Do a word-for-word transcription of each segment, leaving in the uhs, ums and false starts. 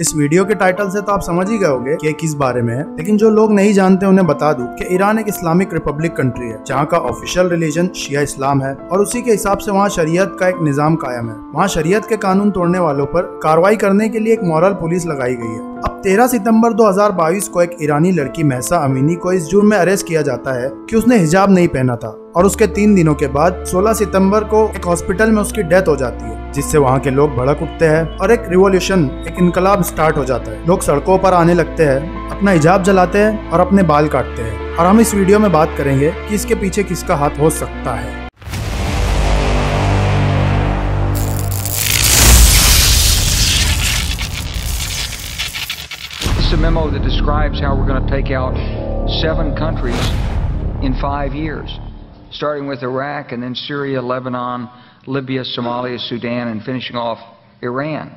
इस वीडियो के टाइटल से तो आप समझ ही गए होंगे कि किस बारे में है, लेकिन जो लोग नहीं जानते उन्हें बता दूं कि ईरान एक इस्लामिक रिपब्लिक कंट्री है जहाँ का ऑफिशियल रिलीजन शिया इस्लाम है और उसी के हिसाब से वहाँ शरीयत का एक निजाम कायम है। वहाँ शरीयत के कानून तोड़ने वालों पर कार्रवाई करने के लिए एक मॉरल पुलिस लगाई गई है। अब तेरह सितंबर दो हज़ार बाईस को एक ईरानी लड़की महसा अमीनी को इस जुर्म में अरेस्ट किया जाता है कि उसने हिजाब नहीं पहना था और उसके तीन दिनों के बाद सोलह सितंबर को एक हॉस्पिटल में उसकी डेथ हो जाती है, जिससे वहां के लोग भड़क उठते हैं और एक रिवॉल्यूशन, एक इनकलाब स्टार्ट हो जाता है। लोग सड़कों पर आने लगते हैं, अपना हिजाब जलाते हैं और अपने बाल काटते हैं। और हम इस वीडियो में बात करेंगे कि इसके पीछे किसका हाथ हो सकता है। A memo that describes how we're going to take out seven countries in five years, starting with Iraq and then Syria, Lebanon, Libya, Somalia, Sudan, and finishing off Iran.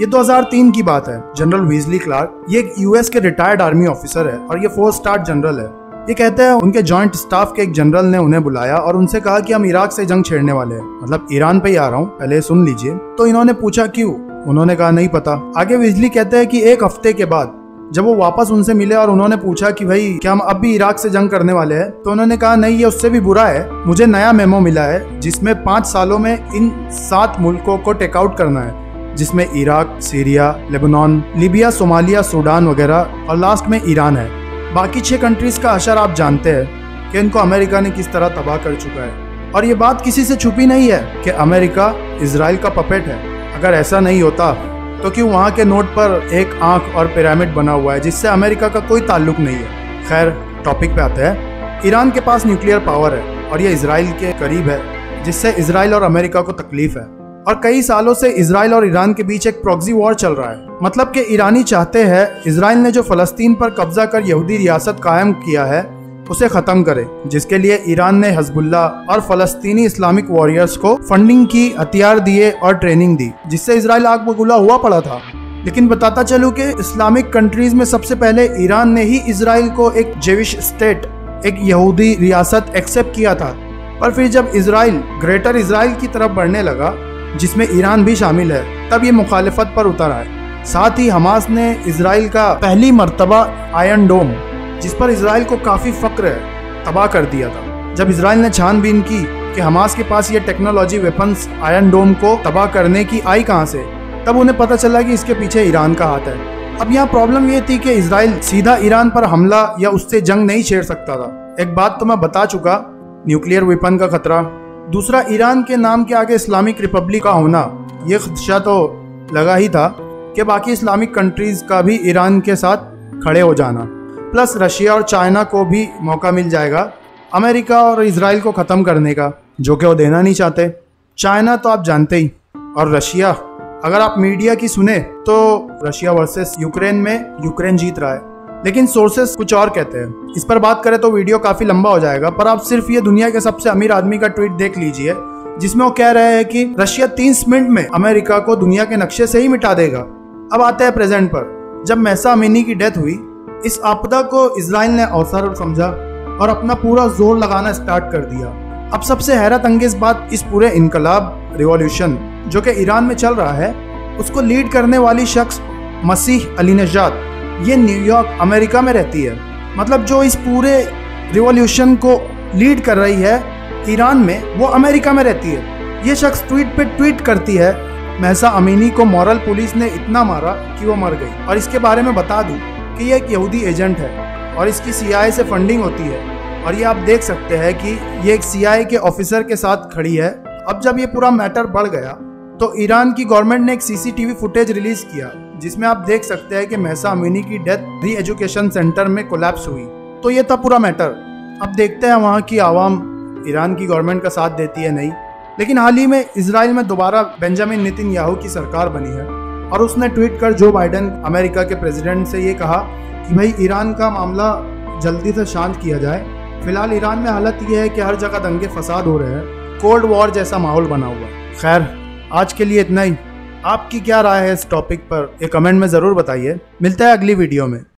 ये दो हज़ार तीन की बात है। जनरल वेस्ली क्लार्क, ये एक US के रिटायर्ड आर्मी ऑफिसर है और ये फोर स्टार जनरल है। ये कहते हैं उनके जॉइंट स्टाफ के एक जनरल ने उन्हें बुलाया और उनसे कहा कि हम इराक से जंग छेड़ने वाले हैं, मतलब ईरान पे ही आ रहा हूँ, पहले सुन लीजिए। तो इन्होंने पूछा क्यों? उन्होंने कहा नहीं पता। आगे वेस्ली कहते हैं कि एक हफ्ते के बाद जब वो वापस उनसे मिले और उन्होंने पूछा कि भाई क्या हम अब भी इराक से जंग करने वाले हैं, तो उन्होंने कहा नहीं, ये उससे भी बुरा है, मुझे नया मेमो मिला है जिसमें पाँच सालों में इन सात मुल्कों को टेकआउट करना है, जिसमें Iraq, Syria, Lebanon, Libya, Somalia, Sudan वगैरह और लास्ट में ईरान है। बाकी छः कंट्रीज का असर आप जानते हैं कि इनको अमेरिका ने किस तरह तबाह कर चुका है। और ये बात किसी से छुपी नहीं है कि अमेरिका इसराइल का पपेट है। अगर ऐसा नहीं होता तो क्यों वहाँ के नोट पर एक आंख और पिरामिड बना हुआ है जिससे अमेरिका का कोई ताल्लुक नहीं है। खैर, टॉपिक पे आते हैं। ईरान के पास न्यूक्लियर पावर है और ये इसराइल के करीब है, जिससे इसराइल और अमेरिका को तकलीफ है। और कई सालों से इसराइल और ईरान के बीच एक प्रॉक्सी वॉर चल रहा है, मतलब कि ईरानी चाहते हैं इसराइल ने जो फलस्तीन पर कब्जा कर यहूदी रियासत कायम किया है उसे ख़त्म करे, जिसके लिए ईरान ने हज़बुल्लाह और फलस्तीनी इस्लामिक वॉरियर्स को फंडिंग की, हथियार दिए और ट्रेनिंग दी, जिससे इसराइल आग बबूला हुआ पड़ा था। लेकिन बताता चलूँ कि इस्लामिक कंट्रीज में सबसे पहले ईरान ने ही इसराइल को एक जेविश स्टेट, एक यहूदी रियासत एक्सेप्ट किया था। और फिर जब इसराइल ग्रेटर इसराइल की तरफ बढ़ने लगा, जिसमें ईरान भी शामिल है, तब ये मुखालिफत पर उतर आए। साथ ही हमास ने इसराइल का पहली मरतबा आयरन डोम, जिस पर इसराइल को काफ़ी फ़क्र है, तबाह कर दिया था। जब इसराइल ने छानबीन की कि हमास के पास ये टेक्नोलॉजी, वेपन्स, आयरन डोम को तबाह करने की आई कहाँ से, तब उन्हें पता चला कि इसके पीछे ईरान का हाथ है। अब यहाँ प्रॉब्लम ये थी कि इसराइल सीधा ईरान पर हमला या उससे जंग नहीं छेड़ सकता था। एक बात तो मैं बता चुका, न्यूक्लियर वेपन का खतरा, दूसरा ईरान के नाम के आगे इस्लामिक रिपब्लिक का होना, ये खदशा तो लगा ही था कि बाकी इस्लामिक कंट्रीज़ का भी ईरान के साथ खड़े हो जाना, प्लस रशिया और चाइना को भी मौका मिल जाएगा अमेरिका और इसराइल को ख़त्म करने का, जो कि वो देना नहीं चाहते। चाइना तो आप जानते ही, और रशिया अगर आप मीडिया की सुने तो रशिया वर्सेस यूक्रेन में यूक्रेन जीत रहा है, लेकिन सोर्सेस कुछ और कहते हैं। इस पर बात करें तो वीडियो काफ़ी लंबा हो जाएगा, पर आप सिर्फ ये दुनिया के सबसे अमीर आदमी का ट्वीट देख लीजिए, जिसमें वो कह रहे हैं कि रशिया तीस मिनट में अमेरिका को दुनिया के नक्शे से ही मिटा देगा। अब आते हैं प्रेजेंट पर। जब महसा अमीनी की डेथ हुई, इस आपदा को इसराइल ने अवसर समझा और अपना पूरा जोर लगाना स्टार्ट कर दिया। अब सबसे हैरत अंगेज बात, इस पूरे इनकलाब, रिवॉल्यूशन जो कि ईरान में चल रहा है, उसको लीड करने वाली शख्स मसीह अलीनजाद, ये न्यूयॉर्क, अमेरिका में रहती है। मतलब जो इस पूरे रिवॉल्यूशन को लीड कर रही है ईरान में, वो अमेरिका में रहती है। ये शख्स ट्वीट पे ट्वीट करती है, महसा अमीनी को मॉरल पुलिस ने इतना मारा कि वो मर गई। और इसके बारे में बता दूँ कि ये एक यहूदी एजेंट है और इसकी सीआईए से फंडिंग होती है, और ये आप देख सकते हैं कि ये एक सीआईए के ऑफिसर के साथ खड़ी है। अब जब ये पूरा मैटर बढ़ गया तो ईरान की गवर्नमेंट ने एक सीसीटीवी फुटेज रिलीज किया, जिसमें आप देख सकते हैं कि महसा अमीनी की डेथ री एजुकेशन सेंटर में कोलैप्स हुई। तो ये था पूरा मैटर। अब देखते हैं वहाँ की आवाम ईरान की गवर्नमेंट का साथ देती है नहीं। लेकिन हाल ही में इसराइल में दोबारा बेंजामिन नेतन्याहू की सरकार बनी है और उसने ट्वीट कर जो बाइडेन, अमेरिका के प्रेसिडेंट, से ये कहा कि भाई ईरान का मामला जल्दी से शांत किया जाए। फिलहाल ईरान में हालत यह है कि हर जगह दंगे फसाद हो रहे हैं, कोल्ड वॉर जैसा माहौल बना हुआ है। खैर, आज के लिए इतना ही। आपकी क्या राय है इस टॉपिक पर, ये कमेंट में ज़रूर बताइए। मिलता है अगली वीडियो में।